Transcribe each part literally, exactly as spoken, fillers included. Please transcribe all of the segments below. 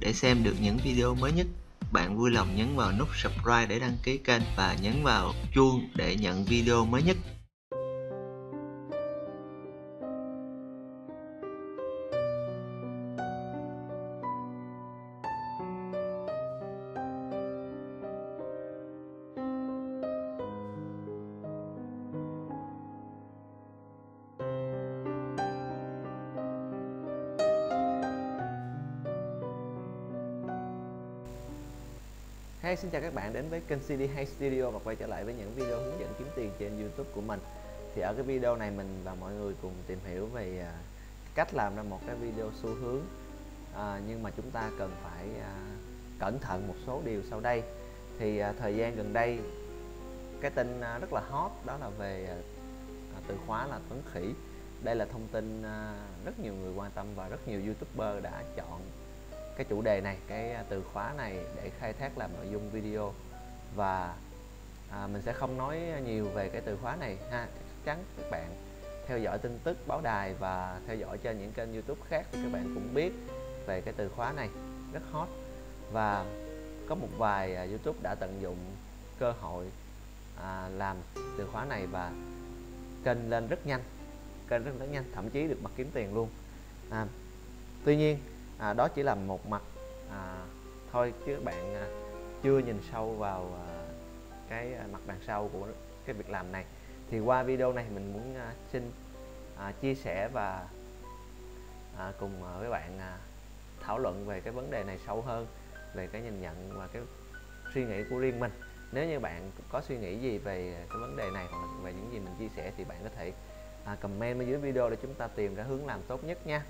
Để xem được những video mới nhất, bạn vui lòng nhấn vào nút subscribe để đăng ký kênh và nhấn vào chuông để nhận video mới nhất. Hey, xin chào các bạn đến với kênh xê đê Hay Studio và quay trở lại với những video hướng dẫn kiếm tiền trên YouTube của mình. Thì ở cái video này mình và mọi người cùng tìm hiểu về cách làm ra một cái video xu hướng, à, nhưng mà chúng ta cần phải à, cẩn thận một số điều sau đây. Thì à, thời gian gần đây cái tin à, rất là hot đó là về à, từ khóa là Tuấn Khỉ. Đây là thông tin à, rất nhiều người quan tâm và rất nhiều YouTuber đã chọn cái chủ đề này, cái từ khóa này để khai thác làm nội dung video. Và à, mình sẽ không nói nhiều về cái từ khóa này ha. Chắc chắn các bạn theo dõi tin tức báo đài và theo dõi trên những kênh YouTube khác thì các bạn cũng biết về cái từ khóa này rất hot, và có một vài à, YouTube đã tận dụng cơ hội à, làm từ khóa này và kênh lên rất nhanh, kênh rất, rất nhanh, thậm chí được mặt kiếm tiền luôn. à, Tuy nhiên À, đó chỉ là một mặt à, thôi, chứ bạn à, chưa nhìn sâu vào à, cái à, mặt đằng sau của cái việc làm này. Thì qua video này mình muốn à, xin à, chia sẻ và à, cùng à, với bạn à, thảo luận về cái vấn đề này sâu hơn, về cái nhìn nhận và cái suy nghĩ của riêng mình. Nếu như bạn có suy nghĩ gì về cái vấn đề này hoặc về những gì mình chia sẻ thì bạn có thể à, comment bên dưới video để chúng ta tìm ra hướng làm tốt nhất nha.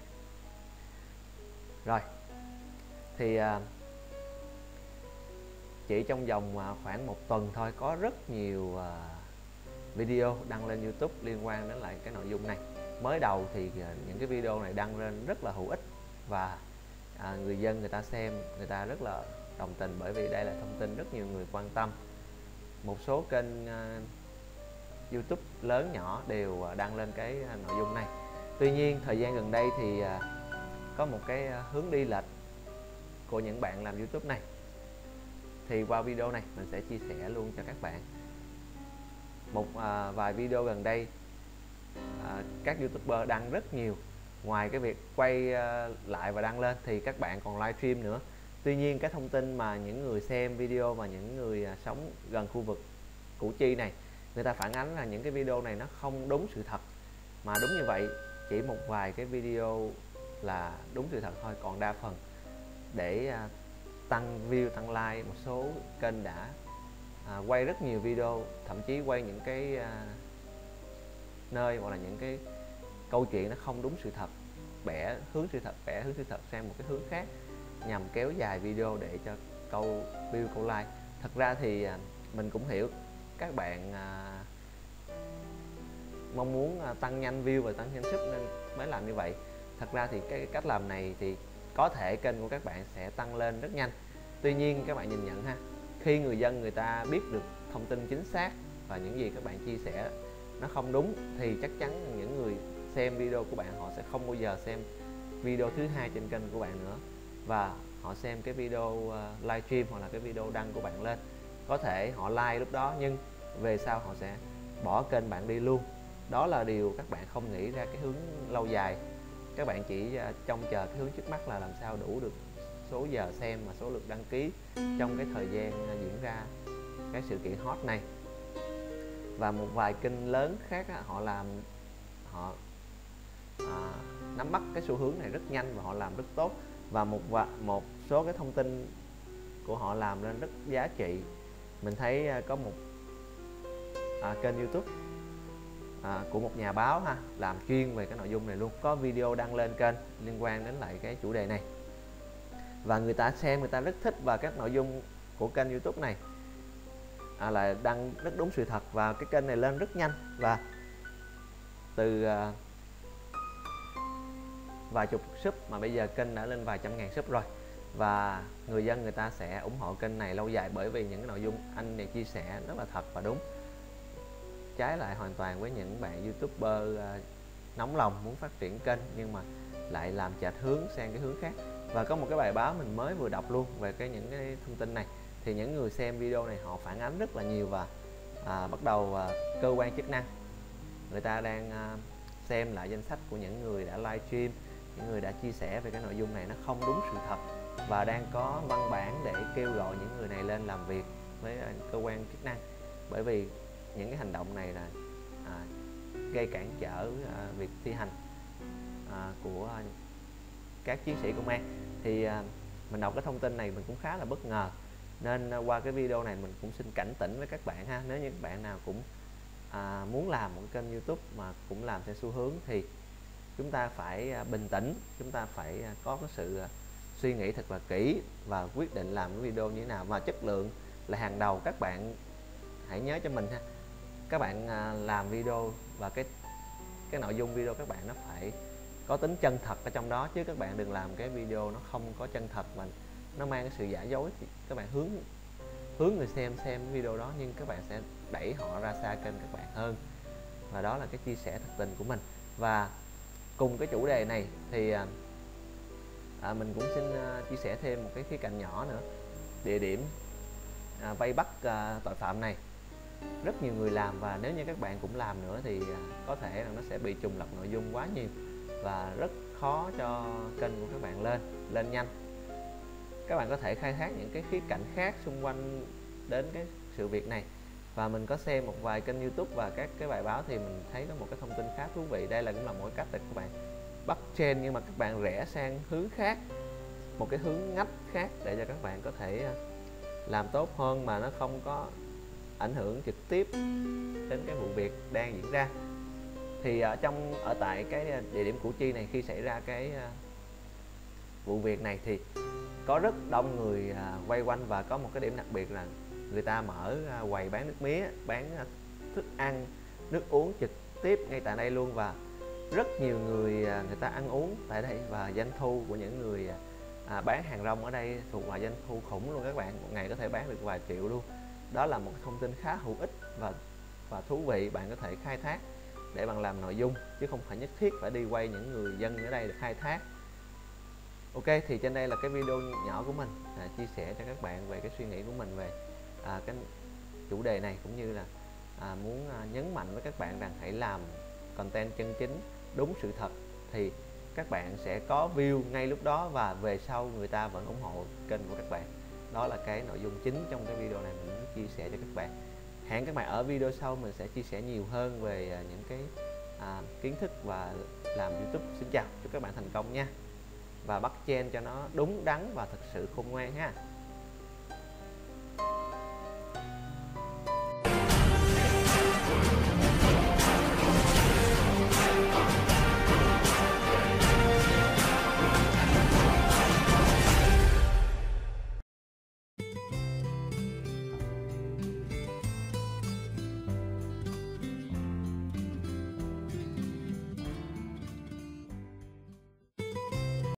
Rồi, thì à, chỉ trong vòng à, khoảng một tuần thôi có rất nhiều à, video đăng lên YouTube liên quan đến lại cái nội dung này. Mới đầu thì à, những cái video này đăng lên rất là hữu ích và à, người dân người ta xem người ta rất là đồng tình, bởi vì đây là thông tin rất nhiều người quan tâm. Một số kênh à, YouTube lớn nhỏ đều à, đăng lên cái à, nội dung này. Tuy nhiên thời gian gần đây thì à, có một cái hướng đi lệch của những bạn làm YouTube này. Thì qua video này mình sẽ chia sẻ luôn cho các bạn một à, vài video gần đây à, các YouTuber đăng rất nhiều. Ngoài cái việc quay à, lại và đăng lên thì các bạn còn live stream nữa. Tuy nhiên cái thông tin mà những người xem video và những người à, sống gần khu vực Củ Chi này, người ta phản ánh là những cái video này nó không đúng sự thật. Mà đúng như vậy, chỉ một vài cái video là đúng sự thật thôi, còn đa phần để à, tăng view, tăng like. Một số kênh đã à, quay rất nhiều video, thậm chí quay những cái à, nơi hoặc là những cái câu chuyện nó không đúng sự thật, bẻ hướng sự thật, bẻ hướng sự thật sang một cái hướng khác nhằm kéo dài video để cho câu view, câu like. Thật ra thì à, mình cũng hiểu các bạn à, mong muốn à, tăng nhanh view và tăng nhanh sub nên mới làm như vậy. Thật ra thì cái cách làm này thì có thể kênh của các bạn sẽ tăng lên rất nhanh. Tuy nhiên các bạn nhìn nhận ha, khi người dân người ta biết được thông tin chính xác và những gì các bạn chia sẻ nó không đúng thì chắc chắn những người xem video của bạn họ sẽ không bao giờ xem video thứ hai trên kênh của bạn nữa, và họ xem cái video live stream hoặc là cái video đăng của bạn lên. Có thể họ like lúc đó nhưng về sau họ sẽ bỏ kênh bạn đi luôn. Đó là điều các bạn không nghĩ ra cái hướng lâu dài. Các bạn chỉ trông chờ cái hướng trước mắt là làm sao đủ được số giờ xem và số lượt đăng ký trong cái thời gian diễn ra cái sự kiện hot này. Và một vài kênh lớn khác á, họ làm họ à, nắm bắt cái xu hướng này rất nhanh và họ làm rất tốt, và một một số cái thông tin của họ làm lên rất giá trị. Mình thấy có một à, kênh YouTube À, của một nhà báo ha, làm chuyên về cái nội dung này luôn, có video đăng lên kênh liên quan đến lại cái chủ đề này và người ta xem người ta rất thích. Và các nội dung của kênh YouTube này à, là đăng rất đúng sự thật và cái kênh này lên rất nhanh, và từ à, vài chục sub mà bây giờ kênh đã lên vài trăm ngàn sub rồi, và người dân người ta sẽ ủng hộ kênh này lâu dài bởi vì những cái nội dung anh này chia sẻ rất là thật và đúng. Trái lại hoàn toàn với những bạn YouTuber à, nóng lòng muốn phát triển kênh nhưng mà lại làm chệch hướng sang cái hướng khác. Và có một cái bài báo mình mới vừa đọc luôn về cái những cái thông tin này, thì những người xem video này họ phản ánh rất là nhiều, và à, bắt đầu à, cơ quan chức năng người ta đang à, xem lại danh sách của những người đã live stream, những người đã chia sẻ về cái nội dung này nó không đúng sự thật, và đang có văn bản để kêu gọi những người này lên làm việc với à, cơ quan chức năng, bởi vì những cái hành động này là à, gây cản trở à, việc thi hành à, của à, các chiến sĩ công an. Thì à, mình đọc cái thông tin này mình cũng khá là bất ngờ, nên à, qua cái video này mình cũng xin cảnh tỉnh với các bạn ha. Nếu như các bạn nào cũng à, muốn làm một kênh YouTube mà cũng làm theo xu hướng thì chúng ta phải à, bình tĩnh, chúng ta phải à, có cái sự à, suy nghĩ thật là kỹ và quyết định làm cái video như thế nào, và chất lượng là hàng đầu. Các bạn hãy nhớ cho mình ha, các bạn à, làm video và cái cái nội dung video các bạn nó phải có tính chân thật ở trong đó, chứ các bạn đừng làm cái video nó không có chân thật mà nó mang cái sự giả dối. Thì các bạn hướng hướng người xem xem cái video đó, nhưng các bạn sẽ đẩy họ ra xa kênh các bạn hơn. Và đó là cái chia sẻ thật tình của mình. Và cùng cái chủ đề này thì à, à, mình cũng xin à, chia sẻ thêm một cái khía cạnh nhỏ nữa. Địa điểm à, vây bắt à, tội phạm này rất nhiều người làm, và nếu như các bạn cũng làm nữa thì à, có thể là nó sẽ bị trùng lặp nội dung quá nhiều và rất khó cho kênh của các bạn lên lên nhanh. Các bạn có thể khai thác những cái khía cạnh khác xung quanh đến cái sự việc này. Và mình có xem một vài kênh YouTube và các cái bài báo thì mình thấy có một cái thông tin khá thú vị. Đây là cũng là mỗi cách để các bạn bắt trend, nhưng mà các bạn rẽ sang hướng khác, một cái hướng ngách khác để cho các bạn có thể làm tốt hơn mà nó không có ảnh hưởng trực tiếp đến cái vụ việc đang diễn ra. Thì ở trong ở tại cái địa điểm Củ Chi này, khi xảy ra cái vụ việc này thì có rất đông người quay quanh, và có một cái điểm đặc biệt là người ta mở quầy bán nước mía, bán thức ăn, nước uống trực tiếp ngay tại đây luôn, và rất nhiều người người ta ăn uống tại đây. Và doanh thu của những người bán hàng rong ở đây thuộc vào doanh thu khủng luôn các bạn, một ngày có thể bán được vài triệu luôn. Đó là một thông tin khá hữu ích và và thú vị, bạn có thể khai thác để bạn làm nội dung, chứ không phải nhất thiết phải đi quay những người dân ở đây để khai thác. Ok, thì trên đây là cái video nhỏ của mình à, chia sẻ cho các bạn về cái suy nghĩ của mình về à, cái chủ đề này, cũng như là à, muốn à, nhấn mạnh với các bạn rằng hãy làm content chân chính, đúng sự thật thì các bạn sẽ có view ngay lúc đó, và về sau người ta vẫn ủng hộ kênh của các bạn. Đó là cái nội dung chính trong cái video này mình muốn chia sẻ cho các bạn. Hẹn các bạn ở video sau, mình sẽ chia sẻ nhiều hơn về à, những cái à, kiến thức và làm YouTube. Xin chào, chúc các bạn thành công nha, và bắt trend cho nó đúng đắn và thật sự khôn ngoan ha.